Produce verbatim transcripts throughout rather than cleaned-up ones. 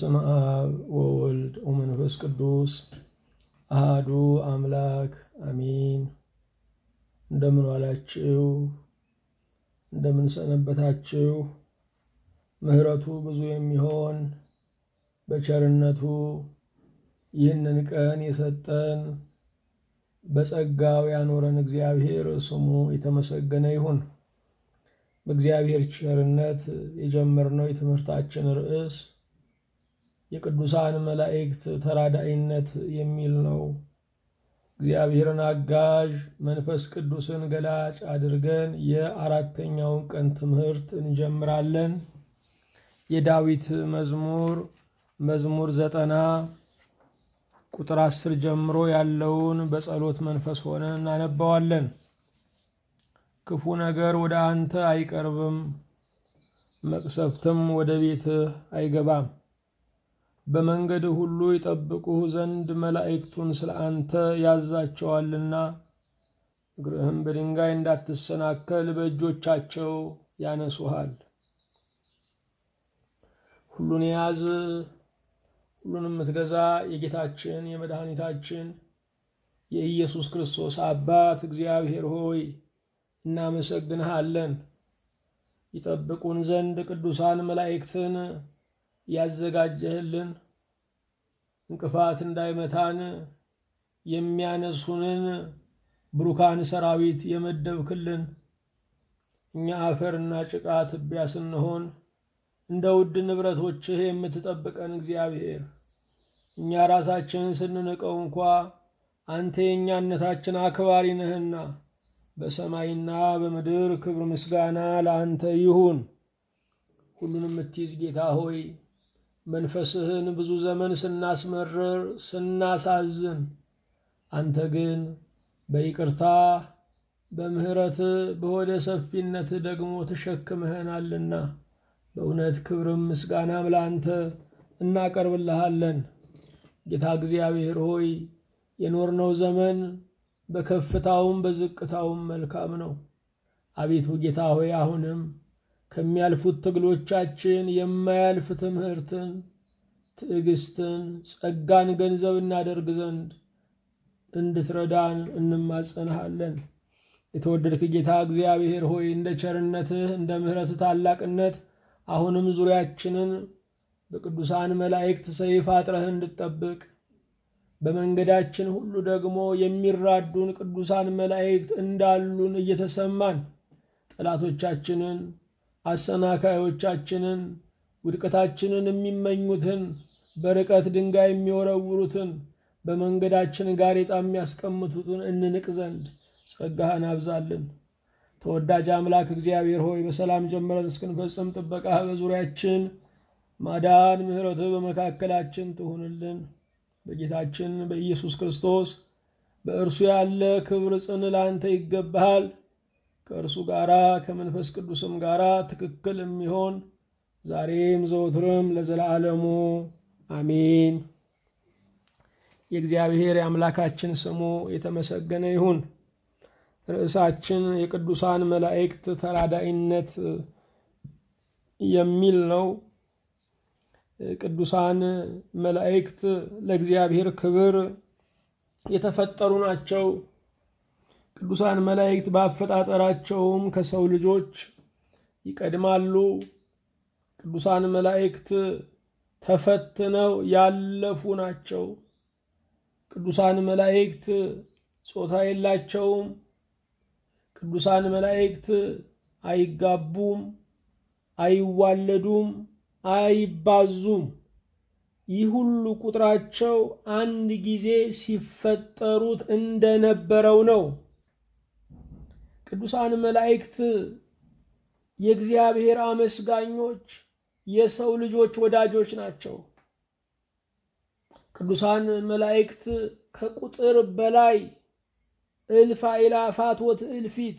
በስመ አብ ወወልድ ወመንፈስ ቅዱስ አሐዱ አምላክ አሜን። እንደምን ዋላችሁ? እንደምን ሰነበታችሁ? ምህረቱ ብዙ የሚሆን በቸርነቱ ይህንን ቀን የሰጠን በጸጋው ያኖረን እግዚአብሔር ስሙ የተመሰገነ ይሁን። በእግዚአብሔር ቸርነት የጀመርነው የትምህርታችን ርዕስ የቅዱሳን መላእክት ተራዳኢነት የሚል ነው። እግዚአብሔርን አጋዥ መንፈስ ቅዱስን ገላጭ አድርገን የአራተኛውን ቀን ትምህርት እንጀምራለን። የዳዊት መዝሙር መዝሙር ዘጠና ቁጥር አስር ጀምሮ ያለውን በጸሎት መንፈስ ሆነን እናነባዋለን። ክፉ ነገር ወደ አንተ አይቀርብም፣ መቅሰፍትም ወደ ቤትህ አይገባም። በመንገድ ሁሉ ይጠብቁህ ዘንድ መላእክቱን ስለ አንተ ያዛቸዋልና፣ እግርህም በድንጋይ እንዳትሰናከል በእጆቻቸው ያነሱሃል። ሁሉን የያዘ ሁሉንም የምትገዛ የጌታችን የመድኃኒታችን የኢየሱስ ክርስቶስ አባት እግዚአብሔር ሆይ እናመሰግንሃለን። ይጠብቁን ዘንድ ቅዱሳን መላእክትን ያዘጋጀህልን፣ እንቅፋት እንዳይመታን የሚያነሱንን ብሩካን ሰራዊት የመደብክልን፣ እኛ አፈርና ጭቃ ትቢያ ስንሆን እንደ ውድ ንብረቶችህ የምትጠብቀን እግዚአብሔር፣ እኛ ራሳችንን ስንንቀው እንኳ አንተ የኛነታችን አክባሪ ነህና፣ በሰማይና በምድር ክብር ምስጋና ለአንተ ይሁን። ሁሉንም የምትይዝ ጌታ ሆይ መንፈስህን ብዙ ዘመን ስናስመርር ስናሳዝን፣ አንተ ግን በይቅርታ በምህረት በወደ ሰፊነት ደግሞ ተሸክመህናልና በእውነት ክብርም ምስጋናም ለአንተ እናቀርብልሃለን። ጌታ እግዚአብሔር ሆይ የኖርነው ዘመን በከፍታውም በዝቅታውም መልካም ነው። አቤቱ ጌታ ሆይ አሁንም ከሚያልፉት ትግሎቻችን የማያልፍ ትምህርትን፣ ትዕግስትን፣ ጸጋን ገንዘብ እናደርግ ዘንድ እንድትረዳን እንማጸንሃለን። የተወደድክ ጌታ እግዚአብሔር ሆይ እንደ ቸርነትህ እንደ ምህረትህ ታላቅነት አሁንም ዙሪያችንን በቅዱሳን መላእክት ሰይፍ አጥረህ እንድትጠብቅ፣ በመንገዳችን ሁሉ ደግሞ የሚራዱን ቅዱሳን መላእክት እንዳሉን እየተሰማን ጠላቶቻችንን፣ አሰናካዮቻችንን፣ ውድቀታችንን የሚመኙትን፣ በርቀት ድንጋይ የሚወረውሩትን፣ በመንገዳችን ጋሬጣ የሚያስቀምጡትን እንንቅ ዘንድ ጸጋህን አብዛልን። ተወዳጅ አምላክ እግዚአብሔር ሆይ በሰላም ጀምረን እስክንፈጽም ጥበቃህ በዙሪያችን ማዳን ምህረትህ በመካከላችን ትሁንልን። በጌታችን በኢየሱስ ክርስቶስ በእርሱ ያለ ክብር ጽን ለአንተ ይገባሃል። ከእርሱ ጋራ ከመንፈስ ቅዱስም ጋራ ትክክል የሚሆን ዛሬም ዘወትርም ለዘላለሙ አሜን። የእግዚአብሔር የአምላካችን ስሙ የተመሰገነ ይሁን። ርዕሳችን የቅዱሳን መላእክት ተራዳኢነት የሚል ነው። ቅዱሳን መላእክት ለእግዚአብሔር ክብር የተፈጠሩ ናቸው። ቅዱሳን መላእክት ባፈጣጠራቸውም ከሰው ልጆች ይቀድማሉ። ቅዱሳን መላእክት ተፈትነው ያለፉ ናቸው። ቅዱሳን መላእክት ጾታ የላቸውም። ቅዱሳን መላእክት አይጋቡም፣ አይዋለዱም፣ አይባዙም። ይህ ሁሉ ቁጥራቸው አንድ ጊዜ ሲፈጠሩት እንደነበረው ነው። ቅዱሳን መላእክት የእግዚአብሔር አመስጋኞች፣ የሰው ልጆች ወዳጆች ናቸው። ቅዱሳን መላእክት ከቁጥር በላይ እልፍ አእላፋት ወትእልፊት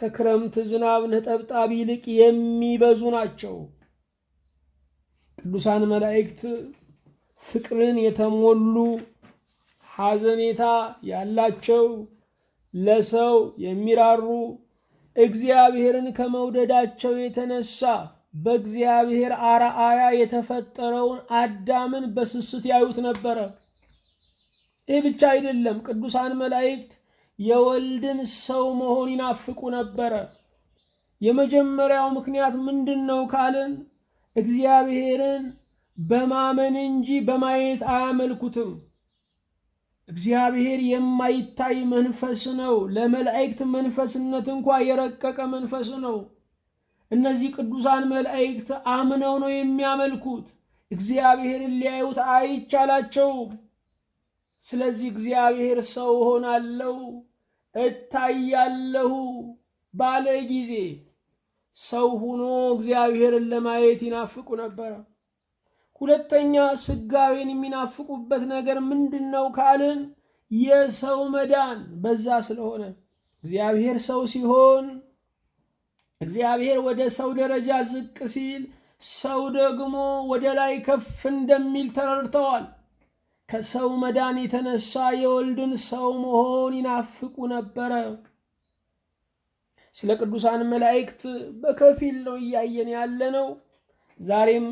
ከክረምት ዝናብ ነጠብጣብ ይልቅ የሚበዙ ናቸው። ቅዱሳን መላእክት ፍቅርን የተሞሉ፣ ሐዘኔታ ያላቸው፣ ለሰው የሚራሩ፣ እግዚአብሔርን ከመውደዳቸው የተነሳ በእግዚአብሔር አራአያ የተፈጠረውን አዳምን በስስት ያዩት ነበር ይህ ብቻ አይደለም ቅዱሳን መላእክት የወልድን ሰው መሆን ይናፍቁ ነበር የመጀመሪያው ምክንያት ምንድነው ካለን እግዚአብሔርን በማመን እንጂ በማየት አያመልኩትም እግዚአብሔር የማይታይ መንፈስ ነው ለመላእክት መንፈስነት እንኳን የረቀቀ መንፈስ ነው እነዚህ ቅዱሳን መላእክት አምነው ነው የሚያመልኩት እግዚአብሔርን ሊያዩት አይቻላቸው ስለዚህ እግዚአብሔር ሰው ሆናለው እታያለሁ ባለ ጊዜ ሰው ሆኖ እግዚአብሔርን ለማየት ይናፍቁ ነበር ሁለተኛ ስጋዌን የሚናፍቁበት ነገር ምንድነው ካልን የሰው መዳን በዛ ስለሆነ እግዚአብሔር ሰው ሲሆን እግዚአብሔር ወደ ሰው ደረጃ ዝቅ ሲል ሰው ደግሞ ወደ ላይ ከፍ እንደሚል ተረድተዋል ከሰው መዳን የተነሳ የወልድን ሰው መሆን ይናፍቁ ነበር ስለ ቅዱሳን መላእክት በከፊል ነው ያየን ያለነው ዛሬም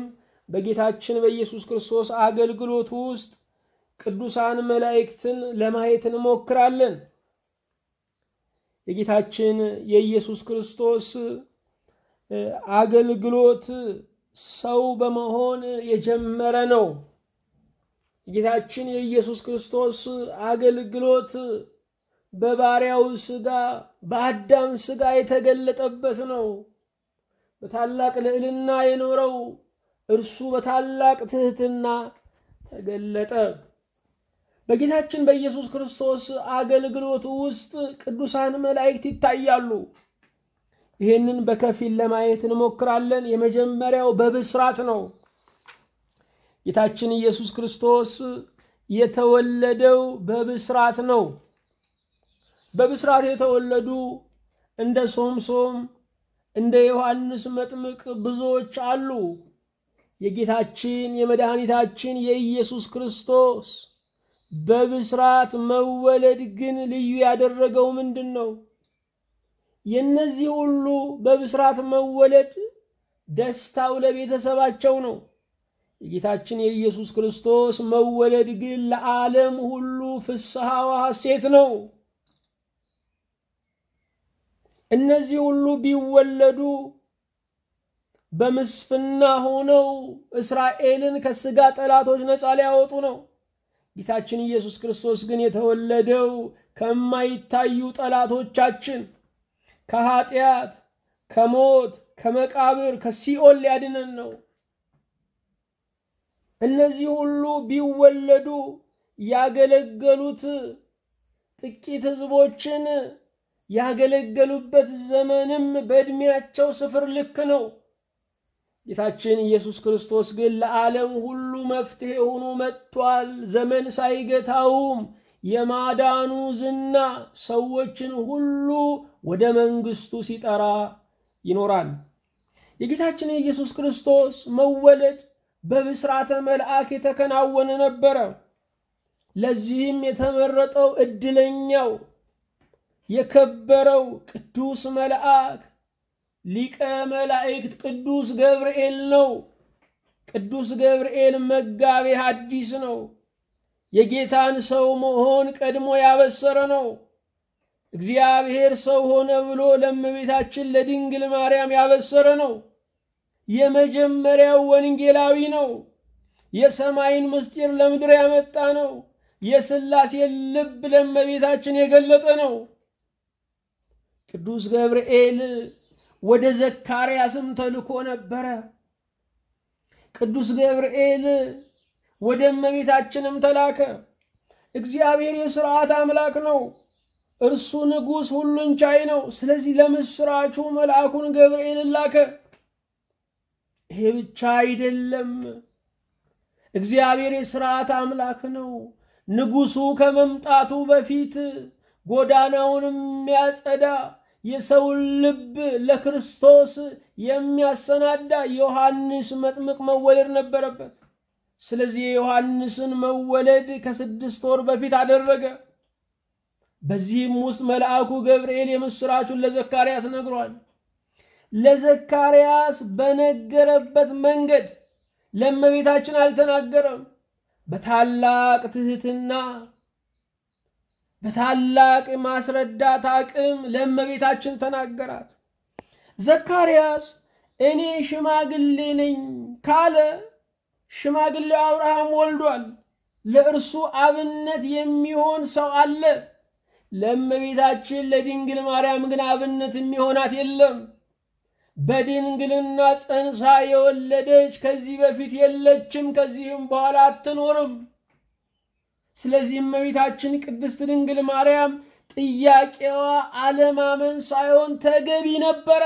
በጌታችን በኢየሱስ ክርስቶስ አገልግሎት ውስጥ ቅዱሳን መላእክትን ለማየት እንሞክራለን የጌታችን የኢየሱስ ክርስቶስ አገልግሎት ሰው በመሆን የጀመረ ነው ጌታችን የኢየሱስ ክርስቶስ አገልግሎት በባሪያው ስጋ በአዳም ስጋ የተገለጠበት ነው በታላቅ ልዕልና የኖረው እርሱ በታላቅ ትህትና ተገለጠ በጌታችን በኢየሱስ ክርስቶስ አገልግሎት ውስጥ ቅዱሳን መላእክት ይታያሉ ይሄንን በከፊል ለማየት እንሞክራለን የመጀመሪያው በብስራት ነው ጌታችን ኢየሱስ ክርስቶስ የተወለደው በብስራት ነው በብስራት የተወለዱ እንደ ሶምሶም እንደ ዮሐንስ መጥምቅ ብዙዎች አሉ የጌታችን የመድኃኒታችን የኢየሱስ ክርስቶስ በብስራት መወለድ ግን ልዩ ያደረገው ምንድነው የነዚህ ሁሉ በብስራት መወለድ ደስታው ለቤተሰባቸው ነው የጌታችን የኢየሱስ ክርስቶስ መወለድ ግን ለዓለም ሁሉ ፍስሃው ሐሴት ነው እነዚህ ሁሉ ቢወለዱ በመስፍና ሆነው እስራኤልን ከስጋ ጠላቶች ነጻ ሊያወጡ ነው ጌታችን ኢየሱስ ክርስቶስ ግን የተወለደው ከማይታዩ ጠላቶቻችን ከኃጢአት ከሞት ከመቃብር ከሲኦል ሊያድነን ነው እነዚህ ሁሉ ቢወለዱ ያገለገሉት ጥቂት ህዝቦችን ያገለገሉበት ዘመንም በእድሜያቸው ስፍር ልክ ነው ጌታችን ኢየሱስ ክርስቶስ ግን ለዓለም ሁሉ መፍትሄ ሆኖ መጥቷል ዘመን ሳይገታውም የማዳኑ ዝና ሰዎችን ሁሉ ወደ መንግስቱ ሲጠራ ይኖራል የጌታችን ኢየሱስ ክርስቶስ መወለድ በብስራተ መልአክ የተከናወነ ነበር ለዚህም የተመረጠው እድለኛው የከበረው ቅዱስ መልአክ ሊቀ መላእክት ቅዱስ ገብርኤል ነው ቅዱስ ገብርኤል መጋቤ ሐዲስ ነው የጌታን ሰው መሆን ቀድሞ ያበሰረ ነው እግዚአብሔር ሰው ሆነ ብሎ ለእመቤታችን ለድንግል ማርያም ያበሰረ ነው የመጀመሪያው ወንጌላዊ ነው የሰማይን ምስጢር ለምድር ያመጣ ነው የሥላሴን ልብ ለእመቤታችን የገለጠ ነው ቅዱስ ገብርኤል ወደ ዘካርያስም ተልኮ ነበር ቅዱስ ገብርኤል ወደ እመቤታችንም ተላከ እግዚአብሔር የሥርዓት አምላክ ነው እርሱ ንጉስ ሁሉን ቻይ ነው ስለዚህ ለምስራቹ መልአኩን ገብርኤል ላከ ይሄ ብቻ አይደለም እግዚአብሔር የሥርዓት አምላክ ነው ንጉሱ ከመምጣቱ በፊት ጎዳናውንም ያጸዳ የሰው ልብ ለክርስቶስ የሚያሰናዳ ዮሐንስ መጥምቅ መወለድ ነበርበት ስለዚህ ዮሐንስን መወለድ ከስድስት ወር በፊት አደረገ በዚህም ውስጥ መልአኩ ገብርኤል የምስራቹን ለዘካርያስ ነግሯል لزكارياس بنقربت منقد لما بيتاچن التناقرم بتعلق تزتنا بتعلق ماسردات عقم لما بيتاچن تناقرات زكارياس اني شماغلي نين قال شماغلي ابراهيم ولدوال لارسو ابنت يميون سو الله لما بيتاچن لدينغل مريم غن ابنت يميونات يلم بدينغلنا صنص يولدش كزي بفيت يلچم كزيم بحال اتنورم ስለዚህ እመቤታችን ቅድስት ድንግል ማርያም ጥያቄዋ ዓለማመን ሳይሆን ተገቢ ነበር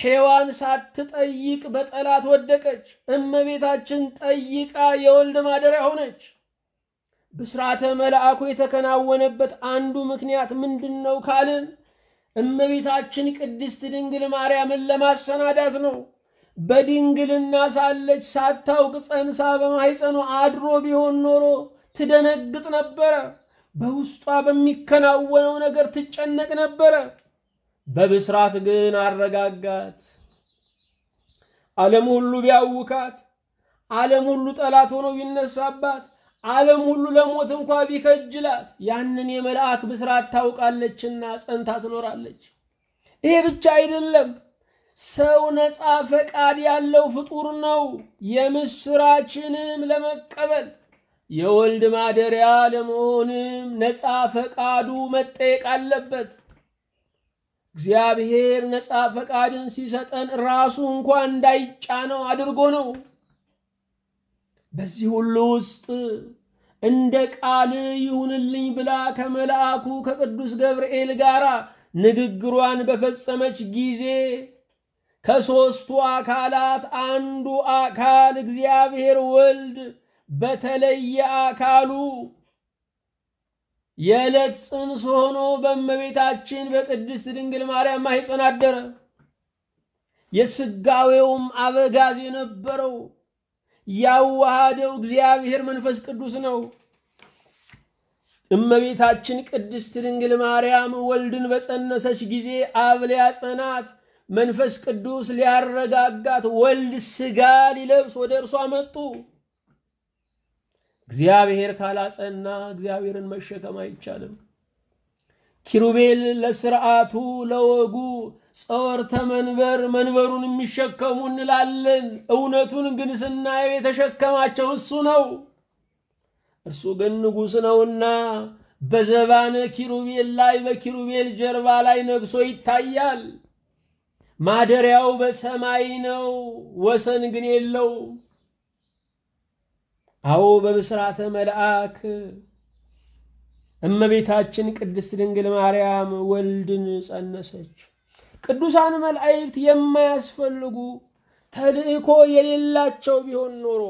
ሔዋን ሳትጠይቅ በጠላት ወደቀች እመቤታችን ጠይቃ የወልድ ማደሪያ ሆነች በስራተ መልአኩ የተከናወነበት አንዱ ምክንያት ምንድነው ካልን እመቤታችን ቅድስት ድንግል ማርያምን ለማሰናዳት ነው በድንግልና ሳለች ሳታውቅ ጸንሳ በማይጸኑ አድሮ ቢሆን ኖሮ ትደነግጥ ነበር በውስጧ በሚከናወነው ነገር ትጨነቅ ነበር በብስራት ግን አረጋጋት ዓለም ሁሉ ቢያውካት ዓለም ሁሉ ጠላት ሆኖ ይነሳባት ዓለም ሁሉ ለሞት እንኳን ቢከጅላት ያንን የመልአክ ብስራት ታውቃለችና ጸንታ ትኖራለች ይሄ ብቻ አይደለም ሰው ነፃ ፈቃድ ያለው ፍጡር ነው የምስራችንም ለመቀበል የወልድ ማደሪያ ለመሆንም ነፃ ፈቃዱ መጠየቅ አለበት እግዚአብሔር ነፃ ፈቃድን ሲሰጠን ራሱ እንኳን እንዳይጫነው አድርጎ ነው በዚህ ሁሉ ውስጥ እንደ ቃል ይሁንልኝ ብላ ከመላእኩ ከቅዱስ ገብርኤል ጋራ ንግግሯን በፈጸመች ጊዜ ከሶስቱ አካላት አንዱ አካል እግዚአብሔር ወልድ በተለየ አካሉ የዕለት ጽንስ ሆኖ በእመቤታችን በቅድስት ድንግል ማርያም ማኅፀን አደረ የሥጋዌውም አበጋዝ የነበረው ያዋሃደው እግዚአብሔር መንፈስ ቅዱስ ነው እመቤታችን ቅድስት ድንግል ማርያም ወልድን በጸነሰች ጊዜ አብ ሊያጸናት መንፈስ ቅዱስ ሊያረጋጋት ወልድ ስጋ ሊለብስ ወደርሷ መጡ እግዚአብሔር ካላጸና እግዚአብሔርን መሸከም አይቻለም ኪሩቤል ለሥርዓቱ ለወጉ ጾርተ መንበር መንበሩን የሚሸከሙ እንላለን እውነቱን ግን ስናይ የተሸከማቸው እሱ ነው እርሱ ግን ንጉስ ነውና በዘባነ ኪሩቤል ላይ በኪሩቤል ጀርባ ላይ ነግሶ ይታያል ማደሪያው በሰማይ ነው ወሰን ግን የለው አው በብስራተ መልአክ እመቤታችን ቅድስት ድንግል ማርያም ወልድን ጸነሰች ቅዱሳን መላእክት የማያስፈልጉ ተልእኮ የሌላቸው ቢሆን ኖሮ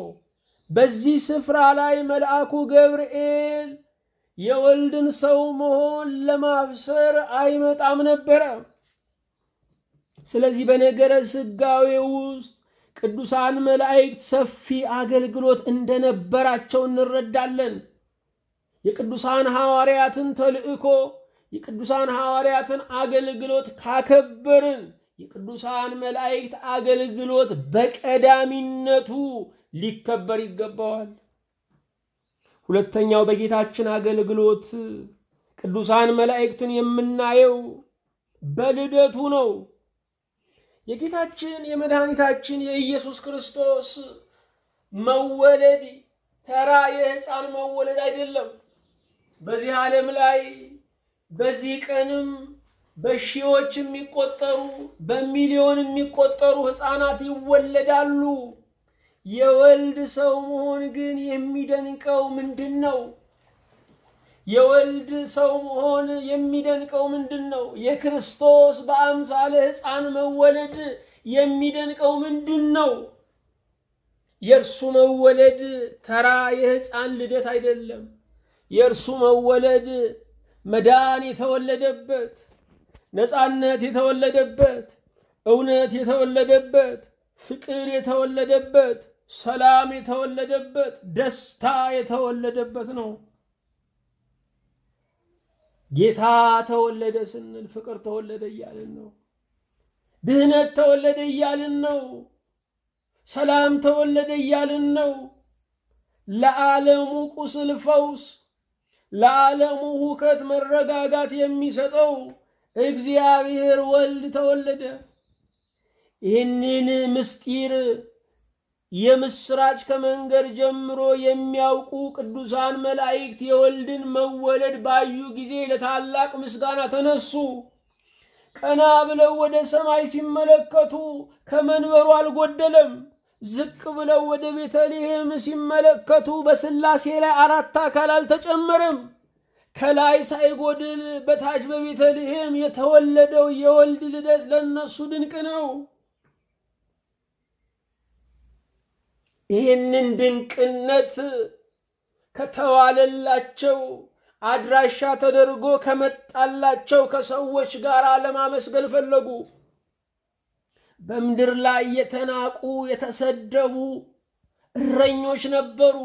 በዚህ ስፍራ ላይ መልአኩ ገብርኤል የወልድን ሰው መሆን ለማብሰር አይመጣም ነበር ስለዚህ በነገረ ስጋዌ ውስጥ ቅዱሳን መላእክት ሰፊ አገልግሎት እንደነበራቸው እንረዳለን የቅዱሳን ሐዋርያትን ተልእኮ የቅዱሳን ሐዋርያትን አገልግሎት ካከበርን የቅዱሳን መላእክት አገልግሎት በቀዳሚነቱ ሊከበር ይገባዋል ሁለተኛው በጌታችን አገልግሎት ቅዱሳን መላእክቱን የምናየው በልደቱ ነው የጌታችን የመድኃኒታችን የኢየሱስ ክርስቶስ መወለድ ተራ የሕፃን መወለድ አይደለም በዚህ ዓለም ላይ በዚህ ቀንም በሺዎች የሚቆጠሩ በሚሊዮን የሚቆጠሩ ሕፃናት ይወለዳሉ የወልድ ሰው መሆን ግን የሚደንቀው ምንድነው የወልድ ሰው መሆን የሚደንቀው ምንድነው የክርስቶስ በአምሳለ ሕፃን መወለድ የሚደንቀው ምንድነው የርሱ መወለድ ተራ የሕፃን ልደት አይደለም የርሱ መወለድ መዳን የተወለደበት ነፃነት የተወለደበት እውነት የተወለደበት ፍቅር የተወለደበት ሰላም የተወለደበት ደስታ የተወለደበት ነው Gita تولد سن الفكر تولد يالنو دهنة تولد يالنو سلام تولد يالنو لعالمو قوس الفوس لعالمو هكت من رقاقات يمي ستو اكزيابير والد تولد هنين مستير يمسراج كمنجر جمرو يمياوكو قدوسان ملائكة يولدن مولد بايو جزيلة تعلق مسقانة تنسو كنابلو ودى سماي سملكتو كمنورو على قدلم زكبلو ودى بتاليهم سملكتو بس الله سيلا عراتا كلال تجمرم كلاي سايقودل بتاج ببتاليهم يتولدو يولد لدت لنسو دن كنو ይህንን ድንቅነት ከተዋለላቸው አድራሻ ተደርጎ ከመጣላቸው ከሰዎች ጋር ለማመስገን ፈለጉ። በመድር ላይ የተናቁ የተሰደቡ እረኞች ነበሩ።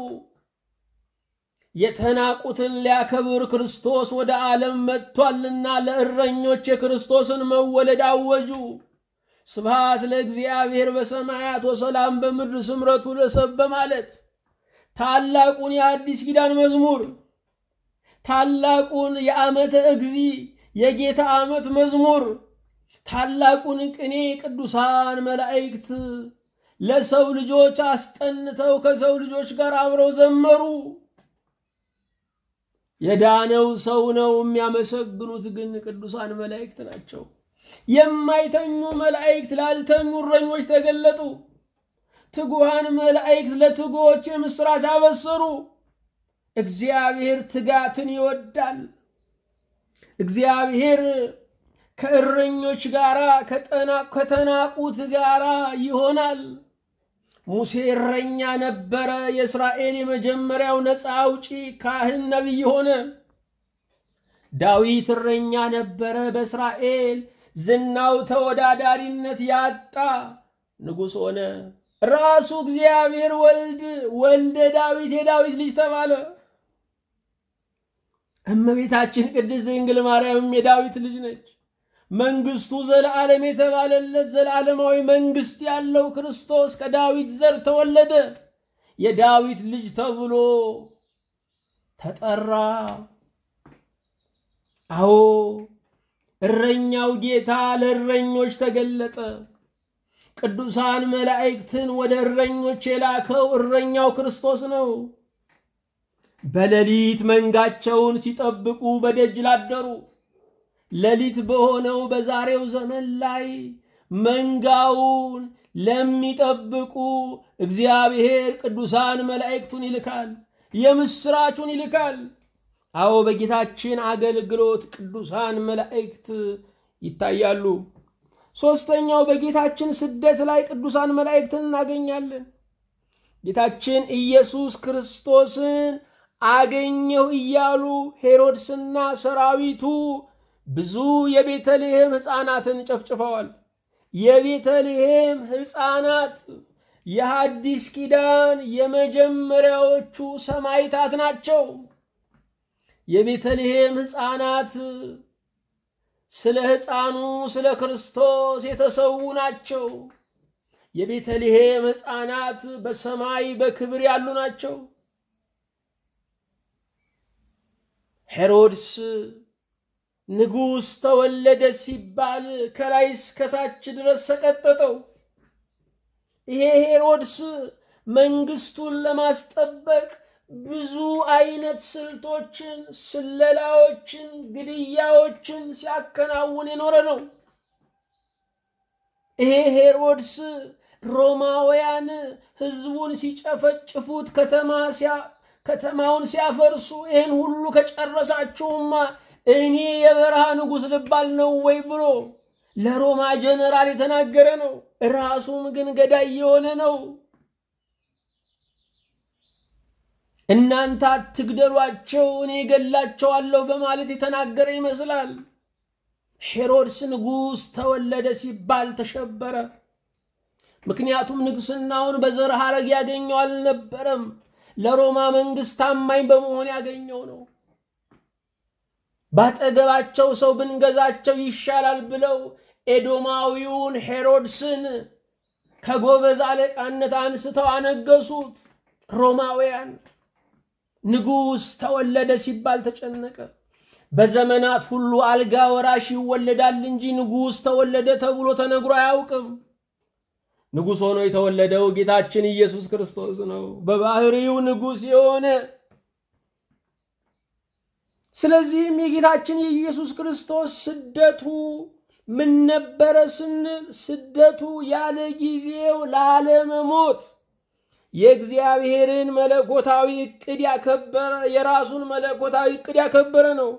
የተናቁትን ሊያከብር ክርስቶስ ወደ ዓለም መጥቷልና ለእረኞች የክርስቶስን መወለድ አወጁ። سبحات لأجزيابير بسمايات وسلام بمدر سمرت ولسب بمالت تعلقون يا عديس كدان مزمور تعلقون يا آمت أجزي يا جيت آمت مزمور تعلقون كني كدوسان ملائكت لسو لجوش استنتو كسو لجوش قرام روزمرو يدانو سونو يا مسقنو تقن كدوسان ملائكت ناتشو يمايتنو ملائكة لالتنو الرنوش تقلتو تقوهان ملائكة لتقوهش مسراج عبصرو اكزيابير تقاتني ودال اكزيابير كالرنوش غارا كتناقو تقارا يهونال موسى الرنيا نبرا يسرائيل مجمرا ونسعوشي كاهن نبي يهونا داويت الرنيا نبرا بسرائيل زناو تودادارينت ياتا نغوس هنا راسو اغزيابير ولد ولد داويت داويت ليش تباله اما بيتاچن قدست ድንግል ማርያም የዳዊት ልጅ ነች መንግስቱ ዘላለም የተባለለት ዘላለማዊ መንግስት ያለው ክርስቶስ ከዳዊት ዘር ተወለደ የዳዊት ልጅ ተብሎ ተጠራ አዎ እረኛው ጌታ ለእረኞች ተገለጠ ቅዱሳን መላእክትን ወደ እረኞች የላከው እረኛው ክርስቶስ ነው በሌሊት መንጋቸውን ሲጠብቁ በደጅ ላደሩ ሌሊት በሆነው በዛሬው ዘመን ላይ መንጋውን ለሚጠብቁ እግዚአብሔር ቅዱሳን መላእክቱን ይልካል የምስራቹን ይልካል አዎ በጌታችን አገልግሎት ቅዱሳን መላእክት ይታያሉ ሶስተኛው በጌታችን ስደት ላይ ቅዱሳን መላእክትን እናገኛለን ጌታችን ኢየሱስ ክርስቶስን አገኘው ይያሉ ሄሮድስና ሰራዊቱ ብዙ የቤተልሔም ሕፃናትን ጨፍጭፈዋል የቤተልሔም ሕፃናት የሐዲስ ኪዳን የመጀመሪያዎቹ ሰማዕታት ናቸው የቤተልሔም ሕፃናት ስለ ሕፃኑ ስለ ክርስቶስ የተሰዉ ናቸው የቤተልሔም ሕፃናት በሰማይ በክብር ያሉ ናቸው ሄሮድስ ንጉስ ተወለደ ሲባል ከላይ እስከታች ድረስ ሰቀጠጠው ይሄ ሄሮድስ መንግስቱን ለማስጠበቅ ብዙ አይነት ስልቶችን ስለላዎችን ግድያዎችን ሲያከናውን የኖረ ነው ይሄ ሄሮድስ ሮማውያን ህዝቡን ሲጨፈጭፉት ከተማ ሲያ ከተማውን ሲያፈርሱ ይሄን ሁሉ ከጨረሳችሁማ እኔ የበረሃ ንጉስ ልባል ነው ወይ ብሎ ለሮማ ጄኔራል የተናገረ ነው ራሱም ግን ገዳይ የሆነ ነው እናንተ አትግደሏቸው እኔ ገላቸዋለሁ በማለት የተናገረ ይመስላል ሄሮድስ ንጉስ ተወለደ ሲባል ተሸበረ ምክንያቱም ንግስናውን በዘር ሐረግ ያገኘው አልነበረም ለሮማ መንግስት ታማኝ በመሆን ያገኘው ነው ባጠገባቸው ሰው ብንገዛቸው ይሻላል ብለው ኤዶማዊውን ሄሮድስን ከጎበዝ አለቃነት አንስተው አነገሱት ሮማውያን ንጉስ ተወለደ ሲባል ተጨነቀ በዘመናት ሁሉ አልጋ ወራሽ ይወለዳል እንጂ ንጉስ ተወለደ ተብሎ ተነግሮ አያውቅም ንጉስ ሆኖ የተወለደው ጌታችን ኢየሱስ ክርስቶስ ነው በባህሪው ንጉስ የሆነ ስለዚህ ጌታችን ኢየሱስ ክርስቶስ ስደቱ ምን ነበረ ስንል ስደቱ ያለ ጊዜው ለዓለም ሞት የእግዚአብሔርን መለኮታዊ ዕቅድ ያከበረ የራሱን መለኮታዊ ዕቅድ ያከበረ ነው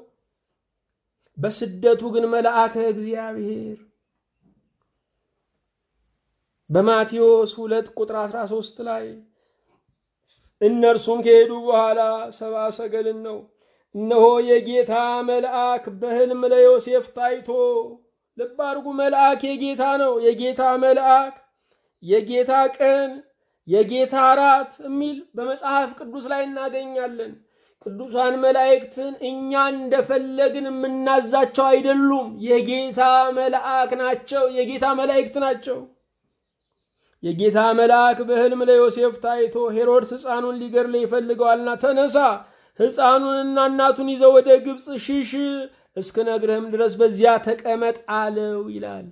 በስደቱ ግን መልአከ እግዚአብሔር በማቴዎስ ሁለት ቁጥር አስራ ሶስት ላይ እነርሱም ከሄዱ በኋላ ሰባ ሰገልን ነው እነሆ የጌታ መልአክ በሕልም ለዮሴፍ ታይቶ ልብ አድርጉ መልአክ የጌታ ነው የጌታ መልአክ የጌታ ቀን የጌታ ራት ሚል በመጽሐፍ ቅዱስ ላይ እናገኛለን ቅዱሳን መላእክትን እኛ እንደፈለግን ምናዛቸው አይደሉም የጌታ መልአክ ናቸው የጌታ መላእክት ናቸው የጌታ መልአክ በሕልም ለዮሴፍ ታይቶ ሄሮድስ ሕፃኑን ሊገድል ይፈልጋልና ተነሳ ሕፃኑንና እናቱን ይዘው ወደ ግብጽ ሽሽ እስከነግረም ድረስ በዚያ ተቀመጥ አለው ይላል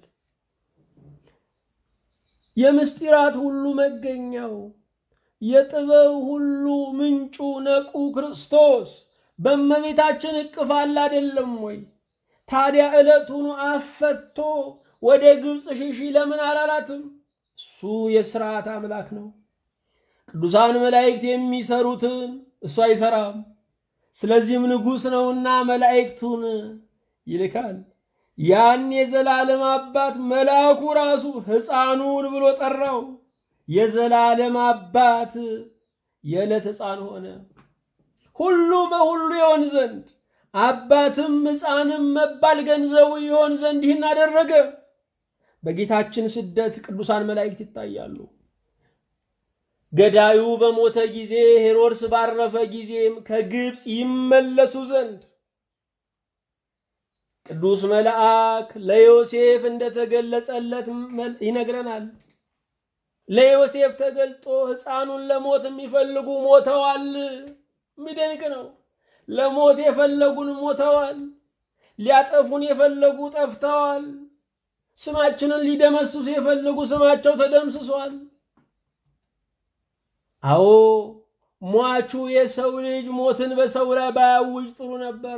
የምስጢራት ሁሉ መገኛው የጥበብ ሁሉ ምንጩ ነቁ ክርስቶስ በመቤታችን እቅፋል አይደለም ወይ ታዲያ እለቱን አፈቶ ወደ ግብጽ ሽሽ ለምን አላላትም እሱ የሥራዓት አምላክ ነው ቅዱሳን መላእክት የሚሰሩትን እሱ አይሰራም ስለዚህ ንጉስ ነውና መላእክቱን ይልካል ያን የዘላለም አባት መልአኩ ራሱ ሕፃኑን ብሎ ጠራው የዘላለም አባት የለት ሕፃን ሆነ ሁሉ በሁሉ ይሆን ዘንድ አባትም ሕፃንም መባል ገንዘቡ ይሆን ዘንድ ይህን አደረገ በጌታችን ስደት ቅዱሳን መላእክት ይታያሉ ገዳዩ በሞተ ጊዜ ሄሮድስ ባረፈ ጊዜም ከግብጽ ይመለሱ ዘንድ ቅዱስ መልአክ ለዮሴፍ እንደተገለጸለት ይነግረናል ለዮሴፍ ተገልጦ ሕፃኑን ለሞት የሚፈልጉ ሞተዋል ምድንክ ነው ለሞት የፈለጉን ሞተዋል ሊያጠፉን የፈለጉ ጠፍተዋል ስማችንን ሊደመስሱ የፈለጉ ስማቸው ተደምስሷል አዎ ሟቹ የሰው ልጅ ሞትን በሰው ላይ ባያውጅ ጥሩ ነበር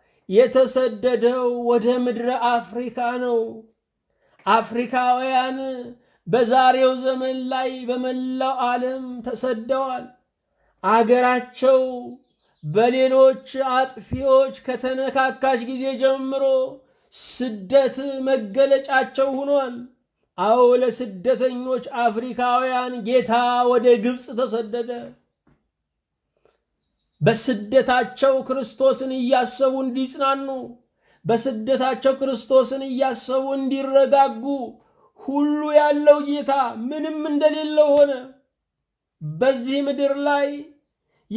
የተሰደደው ወደ ምድረ አፍሪካ ነው አፍሪካውያን በዛሬው ዘመን ላይ በመላው ዓለም ተሰደዋል አገራቸው በሌሎች አጥፊዎች ከተነካካሽ ጊዜ ጀምሮ ስደት መገለጫቸው ሆኗል አው ለስደተኞች አፍሪካውያን ጌታ ወደ ግብጽ ተሰደደ በስደታቸው ክርስቶስን ያሰቡ እንዲጽናኑ በስደታቸው ክርስቶስን ያሰቡ እንዲረጋጉ ሁሉ ያለው ጌታ ምንም እንደሌለው ሆነ በዚህ ምድር ላይ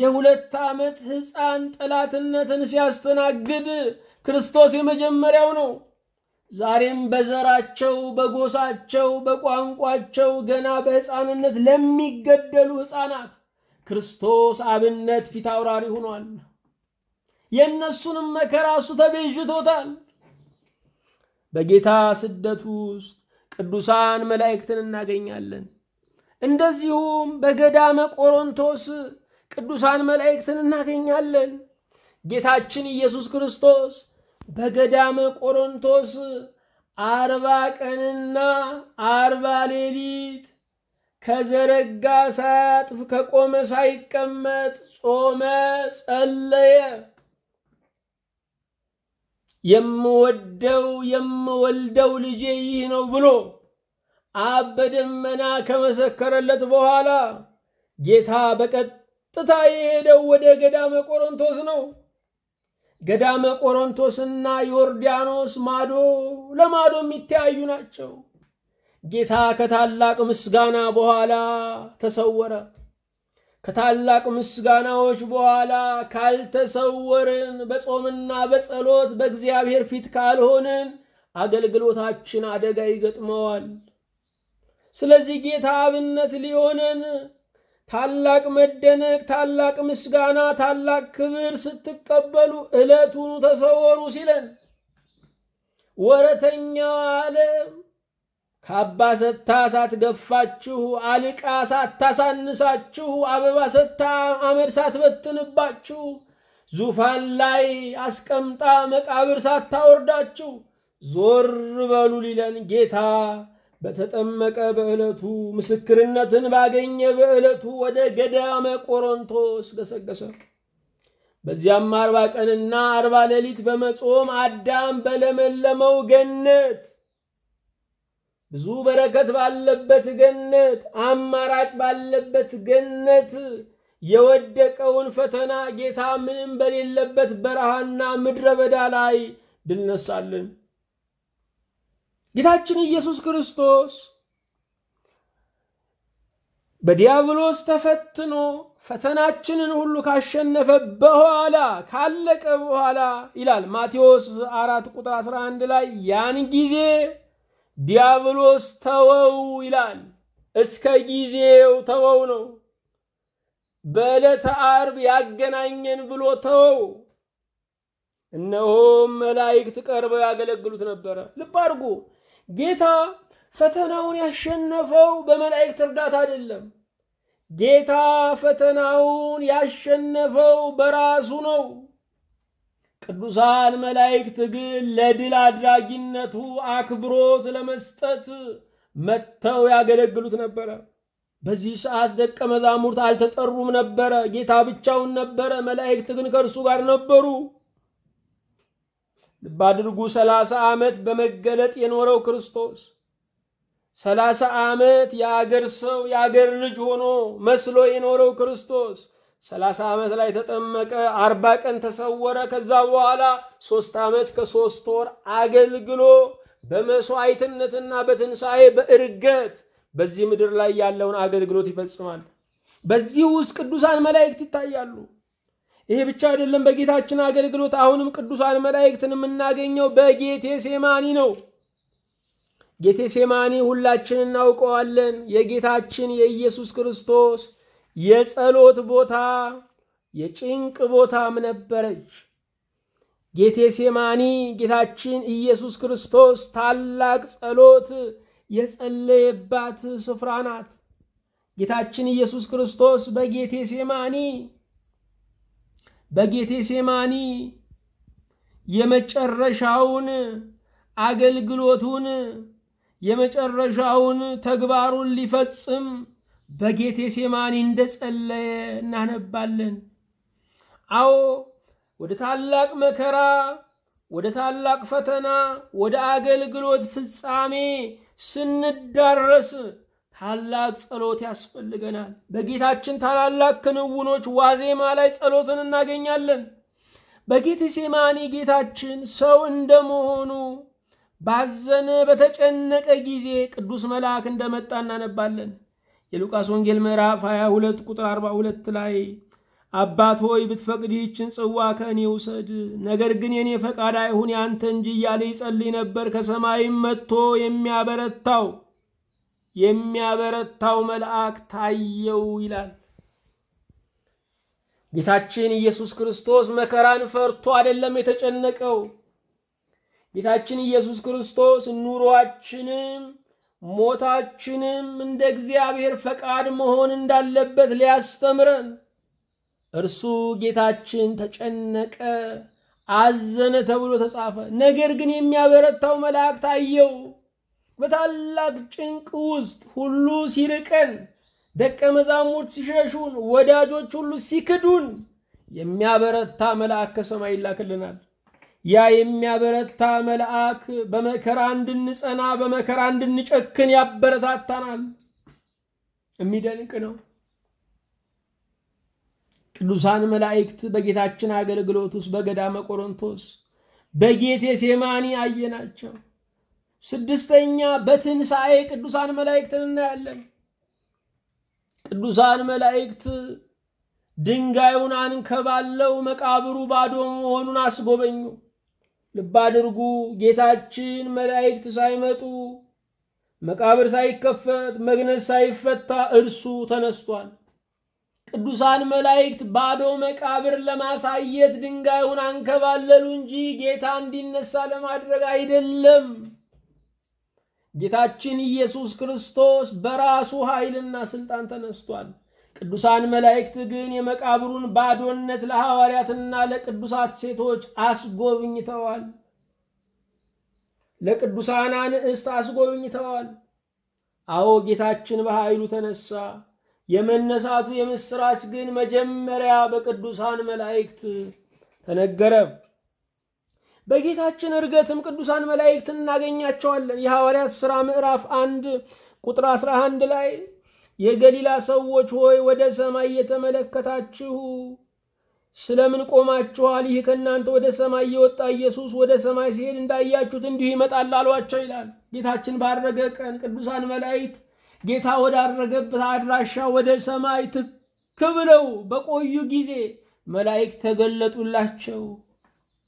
የሁለት ዓመት ሕፃን ጠላትነትን ሲያስተናግድ ክርስቶስ የመጀመሪያው ነው ዛሬም በዘራቸው በጎሳቸው በቋንቋቸው ገና በሕፃንነት ለሚገደሉ ሕፃናት ክርስቶስ አብነት ፊታውራሪ ሆኗል የነሱንም መከራሱ ተበጅቶታል በጌታ ስደት ውስጥ ቅዱሳን መላእክትን እናገኛለን እንደዚሁም በገዳመ ቆሮንቶስ ቅዱሳን መላእክትን እናገኛለን ጌታችን ኢየሱስ ክርስቶስ በገዳመ ቆሮንቶስ አርባ ቀንና አርባ ሌሊት ከዘረጋ ሳጥፍ ከቆመ ሳይቀመጥ ጾመ ጸለየ يمودو يمولدو لجيه نوبلو عبد مناك مسكر اللتبوها لا جيتها بكت تتايدو وده قدام قرنتوس نو قدام قرنتوس نا يورديانوس مادو لمادو متعيو ناچو جيتها كتالاك مسغانا بوها لا تسورا كتالاك مسغانا وش بوها لا كال تسورن بس اومنا بس الوت بكزيابير فيت كالهونن عقل قلوتاكشن عدقا يقت موال سلازي جيتها بنت ليونن تالاك مدنك تالاك مسغانا تالاك كبير ستتقبلو إلاتونو تسورو سيلن ورتنيا عالم كابا ستا ساتقفاتشوه عالكا ستا سانساتشوه عببا ستا عمر ساتبتنباتشوه زوفان لاي اسكمتا مكابر ستا ورداتشوه زور بلو ليلن جيتها بتتأمك بعلته مسكرنا تنباقين بعلته وده قدام قرنطوس قسق قسق بس يامار باك أن النار بالليت بمسوم عدام بلم اللمو جنت بزو بركة باللبت جنت عمارات باللبت جنت يودك أون فتنا جيتها من بلي اللبت برهنا مدرب دالاي دلنا سالن ጌታችን ኢየሱስ ክርስቶስ በዲያብሎስ ተፈትኖ ፈተናችንን ሁሉ ካሸነፈ በኋላ ካለቀ በኋላ ይላል ማቴዎስ አራት ቁጥር አስራ አንድ ላይ ያን ጊዜ ዲያብሎስ ተወው ይላል እስከ ጊዜው ተወው ነው በዕለተ ዓርብ ያገናኘን ብሎ ተወው እነሆም መላእክት ቀርበው ያገለግሉት ነበር ልብ አድርጉ ጌታ ፈተናውን ያሸነፈው በመላእክት እርዳታ አይደለም ጌታ ፈተናውን ያሸነፈው በራሱ ነው ቅዱሳን መላእክት ግን ለድል አድራጊነቱ አክብሮት ለመስጠት መተው ያገለግሉት ነበር በዚህ ሰዓት ደቀ መዛሙርት አልተጠሩም ነበር ጌታ ብቻውን ነበር መላእክት ግን ከርሱ ጋር ነበሩ ባድርጉ ሰላሳ አመት በመገለጥ የኖረው ክርስቶስ ሰላሳ አመት ያገር ሰው ያገር ልጅ ሆኖ መስሎ የኖረው ክርስቶስ ሰላሳ አመት ላይ ተጠመቀ አርባ ቀን ተሰወረ ከዛ በኋላ ሶስት አመት ከሶስት ወር አገልግሎ በመስዋዕትነትና በትንሳኤ በእርገት በዚህ ምድር ላይ ያለውን አገልግሎት ይፈጽማል በዚህ ውስጥ ቅዱሳን መላእክት ይታያሉ ይሄ ብቻ አይደለም በጌታችን አገልግሎት አሁንም ቅዱሳን መላእክትንም እናገኘው በጌቴሴማኒ ነው ጌቴሴማኒ ሁላችንን እናውቀዋለን የጌታችን የኢየሱስ ክርስቶስ የጸሎት ቦታ የጭንቅ ቦታም ነበረች ጌቴሴማኒ ጌታችን ኢየሱስ ክርስቶስ ታላቅ ጸሎት የጸለየባት ስፍራ ናት ጌታችን ኢየሱስ ክርስቶስ በጌቴሴማኒ በጌቴሴማኒ የመጨረሻውን አገልግሎቱን የመጨረሻውን ተግባሩን ሊፈጽም በጌቴሴማኒ እንደጸለየ እናነባለን አዎ ወደ ታላቅ መከራ ወደ ታላቅ ፈተና ወደ አገልግሎት ፍጻሜ ስንዳረስ ታላቅ ጸሎት ያስፈልገናል በጌታችን ታላላቅ ክንውኖች ዋዜማ ላይ ጸሎትን እናገኛለን በጌቴሴማኒ ጌታችን ሰው እንደመሆኑ ባዘነ በተጨነቀ ጊዜ ቅዱስ መልአክ እንደመጣ እናነባለን የሉቃስ ወንጌል ምዕራፍ ሃያ ሁለት ቁጥር አርባ ሁለት ላይ አባት ሆይ ብትፈቅድ ይህችን ጽዋ ከኔ ውሰድ ነገር ግን የኔ ፈቃድ አይሁን ያንተ እንጂ እያለ ይጸልይ ነበር ከሰማይም መጥቶ የሚያበረታው የሚያበረታው መልአክ ታየው ይላል ጌታችን ኢየሱስ ክርስቶስ መከራን ፈርቶ አይደለም የተጨነቀው ጌታችን ኢየሱስ ክርስቶስ ኑሯችንም ሞታችንም እንደ እግዚአብሔር ፈቃድ መሆን እንዳለበት ሊያስተምረን እርሱ ጌታችን ተጨነቀ አዘነ ተብሎ ተጻፈ ነገር ግን የሚያበረታው መልአክ ታየው በታላቅ ጭንቅ ውስጥ ሁሉ ሲርቀን ደቀ መዛሙርት ሲሸሹን ወዳጆች ሁሉ ሲክዱን የሚያበረታ መልአክ ከሰማይ ይላክልናል يا إمي أبرتا ملأك بمكراند النسانا بمكراند النشأكن يا أبرتا تنام أمي داني كنو كدوسان ملائكت بقيتاتشن أغل غلوتوس بقدام كورنتوس بقيتي سيماني آيناتشو سدستينيا بتن ساي كدوسان ملائكت ننالن كدوسان ملائكت دنگايون آنن كبالو مكابرو بادو مهونو ناسبو بنيو لبادرگو گيتاتشن ملائكت سايمتو مكابر ساي كفت مغنس ساي فتا ارسو تنستوان ቅዱሳን መላእክት ባዶ መቃብር ለማሳየት ድንጋዩን አንከባለሉ እንጂ ጌታ እንዲነሳ ለማድረግ አይደለም። ጌታችን ኢየሱስ ክርስቶስ በራሱ ኃይልና ስልጣን ተነስቷል። ቅዱሳን መላእክት ግን የመቃብሩን ባዶነት ለሐዋርያትና ለቅዱሳት ሴቶች አስጎብኝተዋል። ለቅዱሳን አንስት አስጎብኝተዋል። አዎ ጌታችን በኃይሉ ተነሳ። የመነሳቱ የምስራች ግን መጀመሪያ በቅዱሳን መላእክት ተነገረ። በጌታችን እርገትም ቅዱሳን መላእክት እናገኛቸዋለን። የሐዋርያት ሥራ ምዕራፍ አንድ ቁጥር አስራ አንድ ላይ የገሊላ ሰዎች ሆይ ወደ ሰማይ የተመለከታችሁ ስለምን ቆማችኋል? ይህ ከናንተ ወደ ሰማይ የወጣ ኢየሱስ ወደ ሰማይ ሲሄድ እንዳያችሁት እንዲሁ ይመጣል አሏቸው ይላል። ጌታችን ባረገ ቀን ቅዱሳን መላእክት ጌታ ወደ አረገበት አድራሻ ወደ ሰማይ ተከብለው በቆዩ ጊዜ መላእክት ተገለጡላቸው።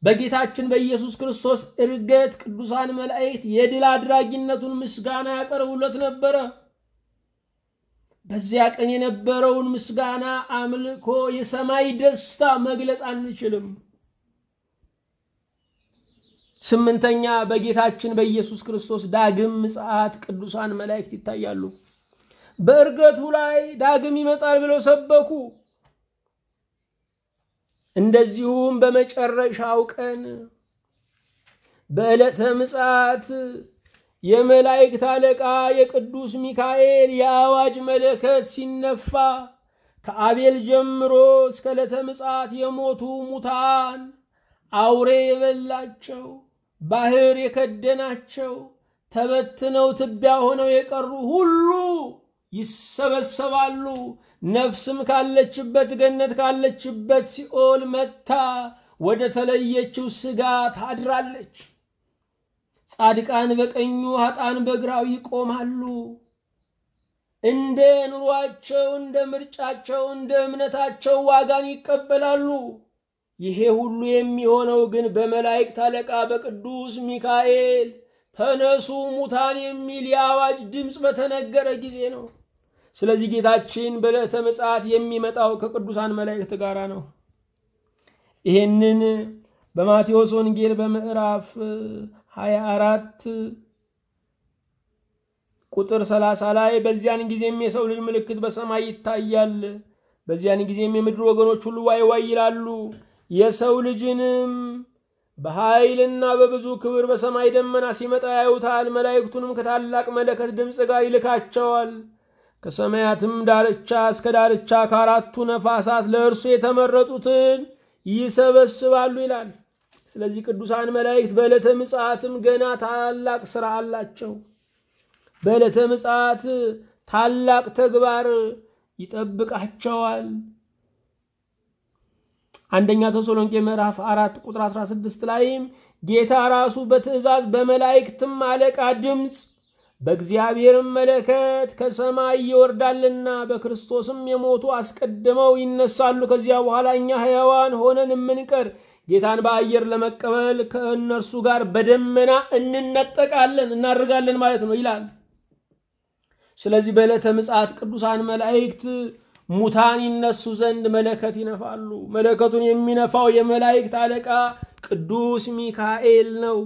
በጌታችን በኢየሱስ ክርስቶስ እርገት ቅዱሳን መላእክት የድል አድራጊነቱን ምስጋና ያቀርቡለት ነበር። በዚያ ቀን የነበረውን ምስጋና አምልኮ የሰማይ ደስታ መግለጽ አንችልም። ስምንተኛ በጌታችን በኢየሱስ ክርስቶስ ዳግም ምጽአት ቅዱሳን መላእክት ይታያሉ። በእርገቱ ላይ ዳግም ይመጣል ብለው ሰበኩ። እንደዚሁም በመጨረሻው ቀን በዕለተ ምጽአት የመላእክት አለቃ የቅዱስ ሚካኤል የአዋጅ መለከት ሲነፋ ከአቤል ጀምሮ እስከ ዕለተ ምጽአት የሞቱ ሙታን አውሬ የበላቸው ባህር የከደናቸው ተበትነው ትቢያ ሆነው የቀሩ ሁሉ ይሰበሰባሉ። ነፍስም ካለችበት ገነት ካለችበት ሲኦል መታ ወደ ተለየችው ስጋ ታድራለች። ጻድቃን በቀኙ ኃጥአን በግራው ይቆማሉ። እንደ ኑሯቸው እንደ ምርጫቸው እንደ እምነታቸው ዋጋን ይቀበላሉ። ይሄ ሁሉ የሚሆነው ግን በመላእክት አለቃ በቅዱስ ሚካኤል ተነሱ ሙታን የሚል ያዋጅ ድምጽ በተነገረ ጊዜ ነው። ስለዚህ ጌታችን በዕለተ ምጽአት የሚመጣው ከቅዱሳን መላእክት ጋራ ነው። ይሄንን በማቴዎስ ወንጌል በምዕራፍ ሃያ አራት ቁጥር ሰላሳ ላይ በዚያን ጊዜ የሰው ልጅ ምልክት በሰማይ ይታያል፣ በዚያን ጊዜ የምድር ወገኖች ሁሉ ዋይ ዋይ ይላሉ፣ የሰው ልጅንም በኃይልና በብዙ ክብር በሰማይ ደመና ሲመጣ ያዩታል። መላእክቱንም ከታላቅ መለከት ድምጽ ጋር ይልካቸዋል። ከሰማያትም ዳርቻ እስከ ዳርቻ ከአራቱ ነፋሳት ለእርሱ የተመረጡትን ይሰበስባሉ ይላል። ስለዚህ ቅዱሳን መላእክት በዕለተ ምጽአትም ገና ታላቅ ሥራ አላቸው። በዕለተ ምጽአት ታላቅ ተግባር ይጠብቃቸዋል። አንደኛ ተሰሎንቄ ምዕራፍ አራት ቁጥር አስራ ስድስት ላይም ጌታ ራሱ በትእዛዝ በመላእክትም አለቃ ድምጽ በእግዚአብሔር መለከት ከሰማይ ይወርዳልና በክርስቶስም የሞቱ አስቀድመው ይነሳሉ። ከዚያ በኋላ እኛ ሕያዋን ሆነን የምንቀር ጌታን በአየር ለመቀበል ከእነርሱ ጋር በደመና እንነጠቃለን እናርጋለን ማለት ነው ይላል። ስለዚህ በዕለተ ምጽአት ቅዱሳን መላእክት ሙታን ይነሱ ዘንድ መለከት ይነፋሉ። መለከቱን የሚነፋው የመላእክት አለቃ ቅዱስ ሚካኤል ነው።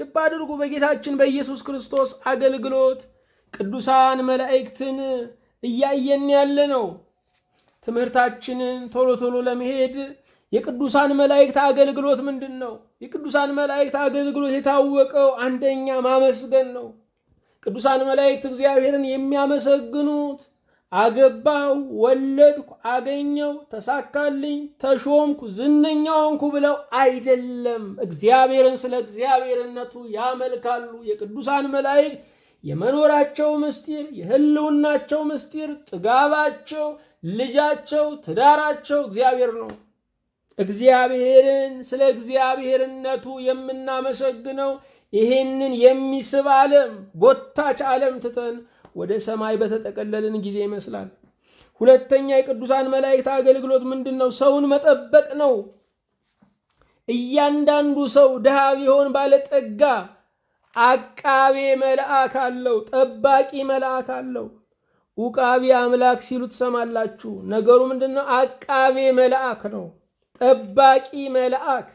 ልብ አድርጉ። በጌታችን በኢየሱስ ክርስቶስ አገልግሎት ቅዱሳን መላእክትን እያየን ያለ ነው። ትምህርታችንን ቶሎ ቶሎ ለመሄድ የቅዱሳን መላእክት አገልግሎት ምንድነው? የቅዱሳን መላእክት አገልግሎት የታወቀው አንደኛ ማመስገን ነው። ቅዱሳን መላእክት እግዚአብሔርን የሚያመሰግኑት أجباو ولدك أجنيو تساكلين تشومك زننيونك بلو أيدلم إخزيابيرن سل إخزيابيرن نتو يامل كالو يكدوسان ملايك يمنوراتشو مستير يهلوناتشو مستير تجاباتشو لجاتشو تداراتشو إخزيابيرنو إخزيابيرن سل إخزيابيرن نتو يمنا مسجنو إهنن يمي سبالم قطعش عالم تتن وده سماي بتتقللن جزي مثلا ሁለተኛ የቅዱሳን መላእክት አገልግሎት ምንድነው ሰውን መጠበቅ ነው እያንዳንዱ ሰው ደሃ ቢሆን ባለ ጠጋ አቃቤ መልአክ አለው ጠባቂ መልአክ አለው ኡቃቢ አምላክ ሲሉ ተሰማላችሁ ነገሩ ምንድነው አቃቤ መልአክ ነው ጠባቂ መልአክ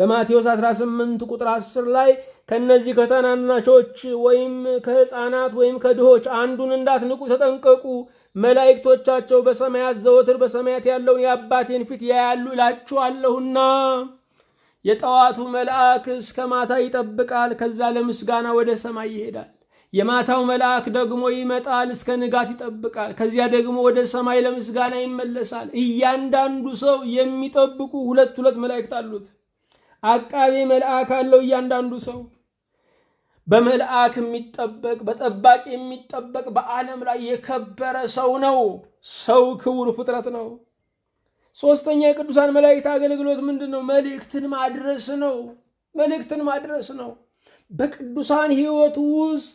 በማቴዎስ አስራ ስምንት ቁጥር አስር ላይ ከነዚህ ከተናናቾች ወይም ከሕፃናት ወይም ከድሆች አንዱን እንዳትንቁ ተጠንቀቁ መላእክቶቻቸው በሰማያት ዘወትር በሰማያት ያለውን ያባቴን ፊት ያያሉ ላችኋለሁና የጠዋቱ መልአክ እስከ ማታ ይጠብቃል ከዛ ለምስጋና ወደ ሰማይ ይሄዳል የማታው መልአክ ደግሞ ይመጣል እስከ ንጋት ይጠብቃል ከዚያ ደግሞ ወደ ሰማይ ለምስጋና ይመለሳል እያንዳንዱ ሰው የሚጠብቁ ሁለት ሁለት መላእክት አሉት አቃቤ መልአክ አለው ይያንዳንዱ ሰው በመልአክ የሚጠበቅ በጠባቂ የሚጠበቅ በዓለም ላይ የከበረ ሰው ነው ሰው ክቡር ፍጥረት ነው ሶስተኛ የቅዱሳን መላእክት አገልግሎት ምንድነው መልእክትን ማድረስ ነው መልእክትን ማድረስ ነው በቅዱሳን ሕይወት ውስጥ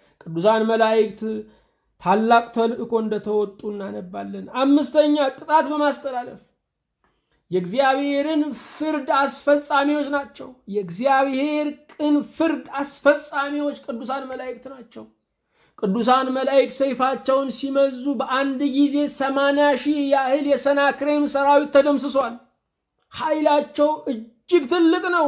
ቅዱሳን መላእክት ታላቅ ተልእኮ እንደተወጡ እናነባለን አምስተኛ ቅጣት በማስተላለፍ የእግዚአብሔርን ፍርድ አስፈጻሚዎች ናቸው የእግዚአብሔር ቅን ፍርድ አስፈጻሚዎች ቅዱሳን መላእክት ናቸው ቅዱሳን መላእክት ሰይፋቸውን ሲመዙ በአንድ ጊዜ ሰማንያ ሺህ ያህል የሰናክሬም ሰራዊት ተደምስሷል ኃይላቸው እጅግ ትልቅ ነው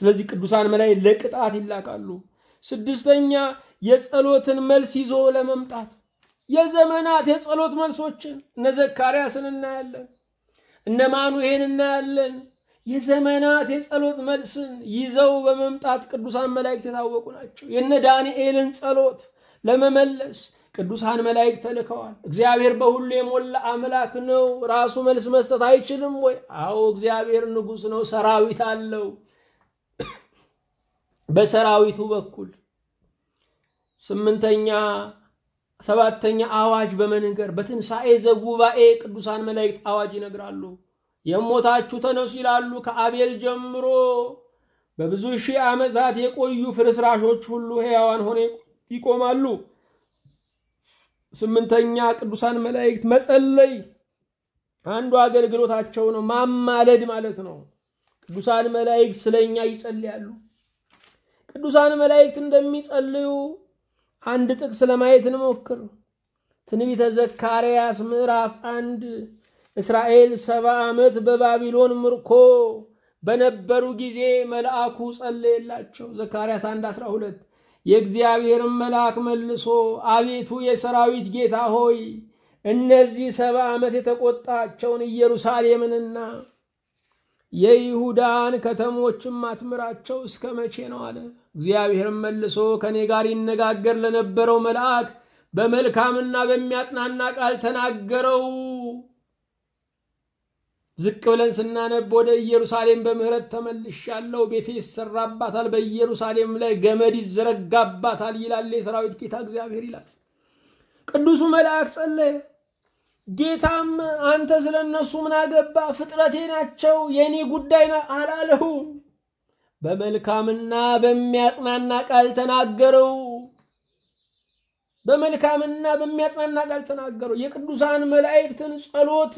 ስለዚህ ቅዱሳን መላእክት ለቅጣት ይላካሉ ስድስተኛ የጸሎትን መልስ ይዞ ለመምጣት የዘመናት የጸሎት መልሶችን ነዘካሪያስን እናያለን እነማኑኤልን እናያለን የዘመናት የጸሎት መልስን ይዘው በመምጣት ቅዱሳን መላእክት የታወቁ ናቸው የነ ዳንኤልን ጸሎት ለመመለስ ቅዱሳን መላእክት ተልከዋል እግዚአብሔር በሁሉ የሞላ አምላክ ነው ራሱ መልስ መስጠት አይችልም ወይ አው እግዚአብሔር ንጉስ ነው ሰራዊት አለው በሰራዊቱ በኩል ስምንተኛ ሰባተኛ አዋጅ በመንገር በትንሳኤ ዘጉባኤ ቅዱሳን መላእክት አዋጅ ይነግራሉ የሞታችሁ ተነሱ ይላሉ ከአቤል ጀምሮ በብዙ ሺህ ዓመታት የቆዩ ፍርስራሾች ሁሉ ሕያዋን ሆነው ይቆማሉ ስምንተኛ ቅዱሳን መላእክት መጸለይ አንዱ አገልግሎታቸው ነው ማማለድ ማለት ነው ቅዱሳን መላእክት ስለኛ ይጸልያሉ ቅዱሳን መላእክት እንደሚጸልዩ አንድ ጥቅስ ለማየት እንሞክር ትንቢተ ዘካርያስ ምዕራፍ አንድ እስራኤል ሰባ ዓመት በባቢሎን ምርኮ በነበሩ ጊዜ መልአኩ ጸለየላቸው ዘካርያስ አንድ አስራ ሁለት የእግዚአብሔር መልአክ መልሶ አቤቱ የሰራዊት ጌታ ሆይ እነዚህ ሰባ ዓመት የተቆጣቸውን ኢየሩሳሌምንና የይሁዳን ከተሞችን ማትምራቸው እስከመቼ ነው አለ እግዚአብሔር መልሶ ከኔ ጋር ይነጋገር ለነበረው መልአክ በመልካምና በሚያጽናና ቃል ተናገረው ذكولا سنانا بودا يروساليم بمهرة تمل الشالو بيتي السرابات بيروساليم لا جمد الزرقابات يلا اللي سراويت كتاب زابير يلا قدوس ملاك سأله جيتام أنت سلنا سمنا جبا فترتين أتشو يعني قدينا على له بملكامنا بمياسنا نقلتنا أجرو بملكامنا بمياسنا نقلتنا أجرو يقدوسان ملاك تنسلوت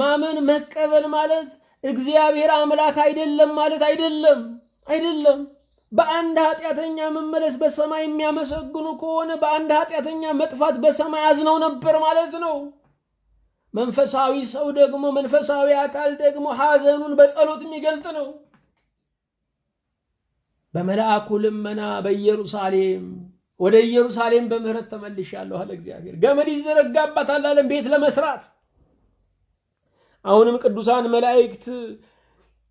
مامن مكبل مالت እግዚአብሔር አምላክ አይደለም ማለት አይደለም አይደለም በአንድ ኃጢያተኛ መመለስ በሰማይ የሚያመሰግኑ ከሆነ በአንድ ኃጢያተኛ መጥፋት በሰማይ አዝነው ነበር ማለት ነው መንፈሳዊ ሰው ደግሞ መንፈሳዊ አካል ደግሞ ሐዘኑን በጸሎት የሚገልጥ ነው በመላእክቱ ልመና በኢየሩሳሌም ወደ ኢየሩሳሌም በመህረት ተመልሻለሁ አለ እግዚአብሔር ገመድ ይዘረጋባታል አለ ቤት ለመስራት አሁንም ቅዱሳን መላእክት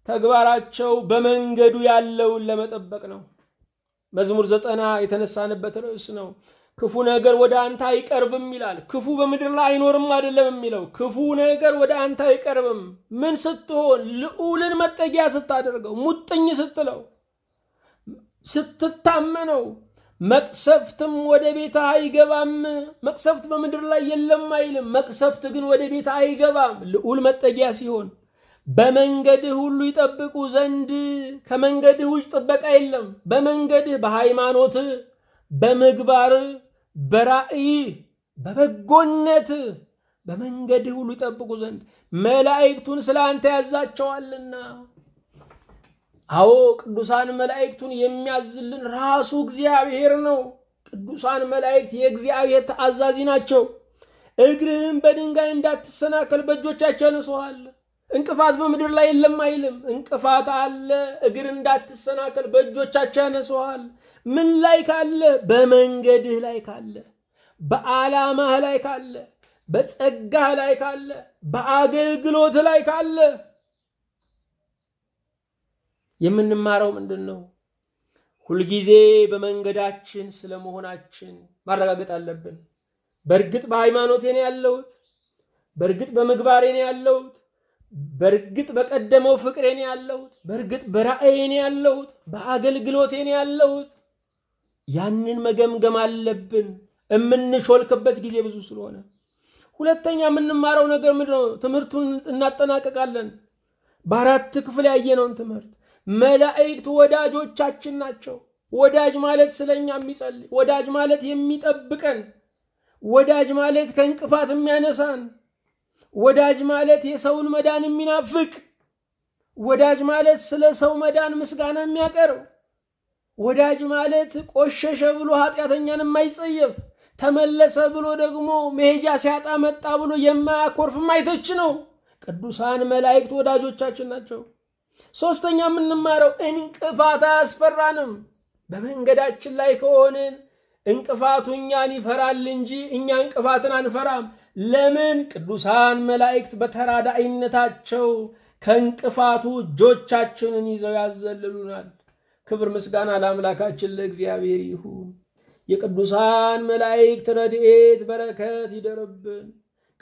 ተግባራቸው በመንገዱ ያለው ለመጠበቅ ነው መዝሙር ዘጠና የተነሳነበት ርዕስ ነው ክፉ ነገር ወደ አንተ አይቀርብም ይላል ክፉ በመድር ላይ አይኖርም አይደለም የሚለው ክፉ ነገር ወደ አንተ አይቀርብም ምን ስትሆን ልዑልን መጠጊያ ስታደርገው ሙጥኝ ስትለው ስትታመነው መቅሰፍትም ወደ ቤታ አይገባም መቅሰፍት በመድር ላይ የለም አይልም መቅሰፍት ግን ወደ ቤታ አይገባም ልዑል መጠጊያ ሲሆን በመንገድ ሁሉ ይጠብቁ ዘንድ ከመንገድ ውጭ ጥበቃ የለም በመንገድ በሃይማኖት በመግባር በራእይ በበጎነት በመንገድ ሁሉ ይጠብቁ ዘንድ መላእክቱን ስላንተ ያዛቸዋልና አዎ ቅዱሳን መላእክቱን የሚያዝልን ራሱ እግዚአብሔር ነው ቅዱሳን መላእክት የእግዚአብሔር ተአዛዥ ናቸው እግርህን በድንጋይ እንዳትሰናከል በእጆቻቸው ንሷል እንቅፋት በመድር ላይ የለም አይልም እንቅፋት አለ እግር እንዳትሰናከል በእጆቻቸው ንሷል ምን ላይ ካለ በመንገድህ ላይ ካለ በዓላማህ ላይ ካለ በጸጋህ ላይ ካለ በአገልግሎት ላይ ካለ የምንማረው ምንድነው ሁሉ ጊዜ በመንገዳችን ስለመሆናችን ማረጋገጥ አለብን በርግጥ በሃይማኖቴ ነው ያለው በርግጥ በመግባሬ ነው ያለው በርግጥ በቀደመው ፍቅሬ ነው ያለው በርግጥ በራእዬ ነው ያለው በአገልግሎቴ ነው ያለው ያንን መገምገም አለብን እምንሾልከበት ጊዜ ብዙ ስለሆነ ሁለተኛ የምንማረው ነገር ምንድነው ትምህርቱን እናጠናቀቃለን በአራት ክፍል ያየነውን ትምህርት መላእክት ወዳጆቻችን ናቸው ወዳጅ ማለት ስለኛ የሚጸልይ ወዳጅ ማለት የሚጠብቀን ወዳጅ ማለት ከንቅፋት የሚያነሳን ወዳጅ ማለት የሰውን መዳን የሚናፍቅ ወዳጅ ማለት ስለ ሰው መዳን ምስጋና የሚያቀርብ ወዳጅ ማለት ቆሸሸ ብሎ ኃጢያተኛን የማይጸየፍ ተመለሰ ብሎ ደግሞ መሄጃ ሲያጣ መጣ ብሎ የማያኮርፍ የማይተች ነው ቅዱሳን መላእክት ወዳጆቻችን ናቸው ሶስተኛ ምንማረው እንቅፋት አስፈራንም በመንገዳችን ላይ ከሆነን እንቅፋቱኛን ይፈራል እንጂ እኛ እንቅፋትን አንፈራም ለምን ቅዱሳን መላእክት በተራዳኢነታቸው ከእንቅፋቱ ጆቻችንን ይዘው ያዘልሉናል ክብር ምስጋና ለአምላካችን ለእግዚአብሔር ይሁን የቅዱሳን መላእክት ረድኤት በረከት ይደርብን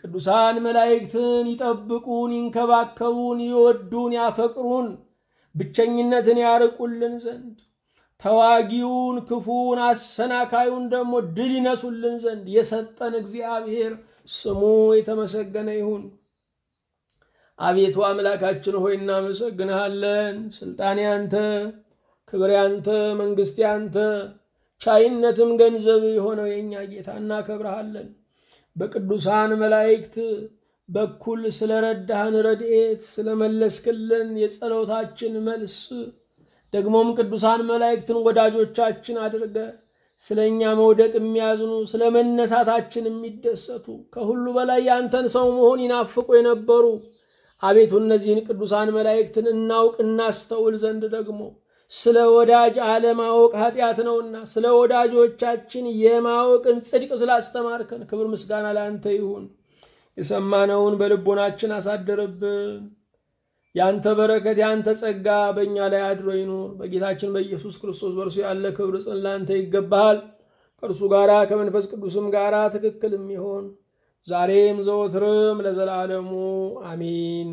ቅዱሳን መላእክትን ይጠብቁን ይንከባከቡን ይወዱን ያፈቅሩን ብቸኝነትን ያርቁልን ዘንድ ተዋጊውን ክፉን አሰናካዩን ደሞ ድል ይነሱልን ዘንድ የሰጠን እግዚአብሔር ስሙ የተመሰገነ ይሁን አቤቱ አምላካችን ሆይ እናመሰግንሃለን ስልጣኔ አንተ ክብሬ አንተ መንግስቴ አንተ ቻይነትም ገንዘብ የሆነው የኛ ጌታና ከብርሃለን በቅዱሳን መላእክት በኩል ስለረዳን ረድኤት ስለመለስክልን የጸሎታችን መልስ ደግሞም ቅዱሳን መላእክትን ወዳጆቻችን አድርገ ስለኛ መውደቅ የሚያዝኑ ስለመነሳታችን የሚደሰቱ ከሁሉ በላይ ያንተን ሰው መሆን ይናፍቁ የነበሩ አቤቱ እነዚህን ቅዱሳን መላእክትን እናውቅና አስተውል ዘንድ ደግሞ ስለ ወዳጅ ዓለማውቅ ኃጢያት ነውና ስለ ወዳጆቻችን የማውቅን ጽድቅ ስላስተማርከን ክብር ምስጋና ለአንተ ይሁን የሰማነውን በልቦናችን አሳደረብን ያንተ በረከት ያንተ ጸጋ በእኛ ላይ አድሮ ይኑር በጌታችን በኢየሱስ ክርስቶስ በርሱ ያለ ክብር ጸላንተ ይገባል ከርሱ ጋራ ከመንፈስ ቅዱስም ጋራ ተከክልም ይሁን ዛሬም ዘወትርም ለዘላለሙ አሜን